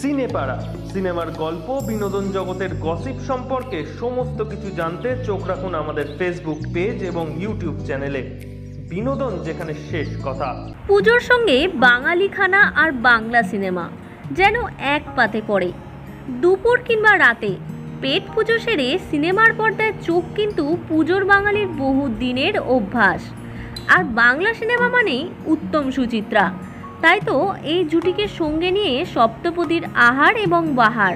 সিনেপাড়া সিনেমার গল্প বিনোদন জগতের গসিপ সম্পর্কে সমস্ত কিছু জানতে চোখ রাখুন আমাদের ফেসবুক পেজ এবং ইউটিউব চ্যানেলে। বিনোদন যেখানে শেষ কথা। পুজোর সঙ্গে বাঙালি খানা আর বাংলা সিনেমা যেন এক পাতে পড়ে। দুপুর কিংবা রাতে পেট পুজো সেরে সিনেমার পর্দায় চোখ কিন্তু পুজোর বাঙালির বহু দিনের অভ্যাস। আর বাংলা সিনেমা মানেই উত্তম সুচিত্রা, তাই তো এই জুটিকে সঙ্গে নিয়ে সপ্তপদীর আহার এবং বাহার।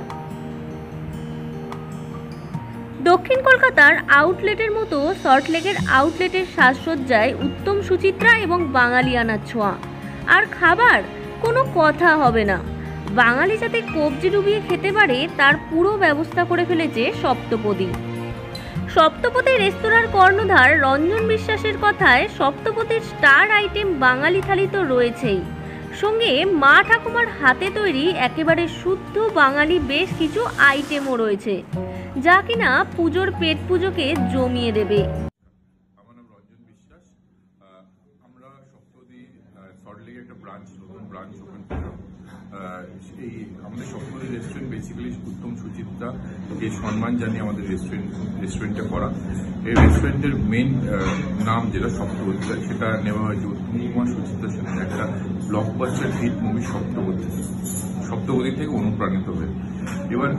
দক্ষিণ কলকাতার আউটলেটের মতো সল্টলেকের আউটলেটের সাজসজ্জায় উত্তম সুচিত্রা এবং বাঙালিয়ানার ছোঁয়া। আর খাবার কোনো কথা হবে না, বাঙালি যাতে কবজি ডুবিয়ে খেতে পারে তার পুরো ব্যবস্থা করে ফেলেছে সপ্তপদী। সপ্তপদী রেস্তোরাঁর কর্ণধার রঞ্জন বিশ্বাসের কথায় সপ্তপদীর স্টার আইটেম বাঙালি থালি তো রয়েছেই, সঙ্গে মা ঠাকুমার হাতে তৈরি একেবারে শুদ্ধ বাঙালি বেশ কিছু আইটেমও রয়েছে, যা কিনা পুজোর পেট পুজোকে জমিয়ে দেবে। আমার নাম রঞ্জন বিশ্বাস। আমরা সপ্তপদী সল্টলেকের একটা ব্রাঞ্চ, নতুন ব্রাঞ্চ ওপেন করলাম। এই আমাদের সপ্তপদী রেস্টুরেন্ট বেসিক্যালি উত্তম সুচিত্রা যে সম্মান জানিয়ে আমাদের রেস্টুরেন্টটা করা। এই রেস্টুরেন্টের মেন নাম যেটা সপ্তপদী, সেটা নেওয়া হয়েছে উত্তম কুমার সুচিত্রার সাথে একটা ব্লকবাস্টার হিট মুভি সপ্তপদী থেকে অনুপ্রাণিত হয়ে। এবার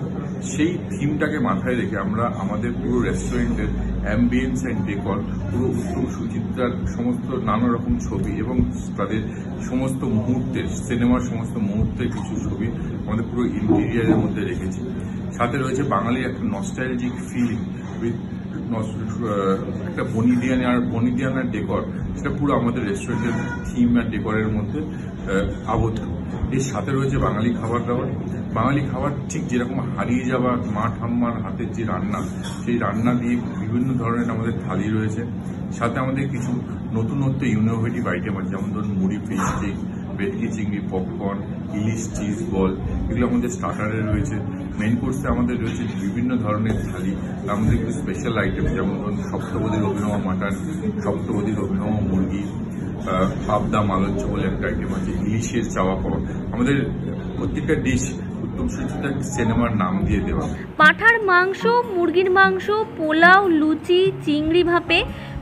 সেই থিমটাকে মাথায় রেখে আমরা আমাদের পুরো রেস্টুরেন্টের অ্যাম্বিয়েন্স অ্যান্ড ডেকর পুরো উত্তম সুচিত্রার সমস্ত নানা রকম ছবি এবং তাদের সমস্ত মুহূর্তের সিনেমার সমস্ত মুহূর্তের কিছু ছবি আমাদের পুরো ইন্টেরিয়ারের মধ্যে রেখেছি। সাথে রয়েছে বাঙালির একটা নস্টালজিক ফিলিং উইথ একটা বনিদিয়ানার ডেকর, সেটা পুরো আমাদের রেস্টুরেন্টের থিম আর ডেকরের মধ্যে আবদ্ধ। এর সাথে রয়েছে বাঙালি খাবার দাবার, বাঙালি খাবার ঠিক যেরকম হারিয়ে যাওয়া মা ঠাম্মার হাতের যে রান্না, সেই রান্না দিয়ে বিভিন্ন ধরনের আমাদের থালি রয়েছে। সাথে আমাদের কিছু নতুনত্ব ইনোভেটিভ আইটেম আছে, যেমন ধরুন মুড়ি, ফিশ কেক, ভেটকি চিংড়ি, পপকর্ন, ইলিশ, চিজ বল, এগুলো আমাদের স্টার্টারে রয়েছে। মেন কোর্সে আমাদের রয়েছে বিভিন্ন ধরনের থালি, আমাদের একটু স্পেশাল আইটেম, যেমন ধরুন সপ্তপদীর অভিনব মাটন, সপ্তপদীর অভিনব মুরগি, পাবদা মালঞ্চ বলে একটা আইটেম আছে, ইলিশের চাওয়া পাওয়া। আমাদের প্রত্যেকটা ডিশ উত্তম সুচিত্রা সিনেমার নাম দিয়ে দেওয়া। পাঁঠার মাংস, মুরগির মাংস, পোলাও, লুচি, চিংড়ি ভাপে,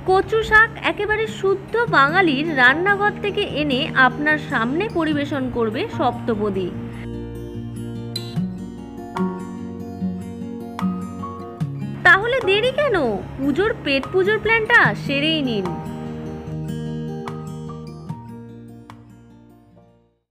কচু শাক একেবারে শুদ্ধ বাঙালির রান্নাঘর থেকে এনে আপনার সামনে পরিবেশন করবে সপ্তপদী। তাহলে দেরি কেন, পুজোর পেট পুজোর প্ল্যানটা সেরেই নিন।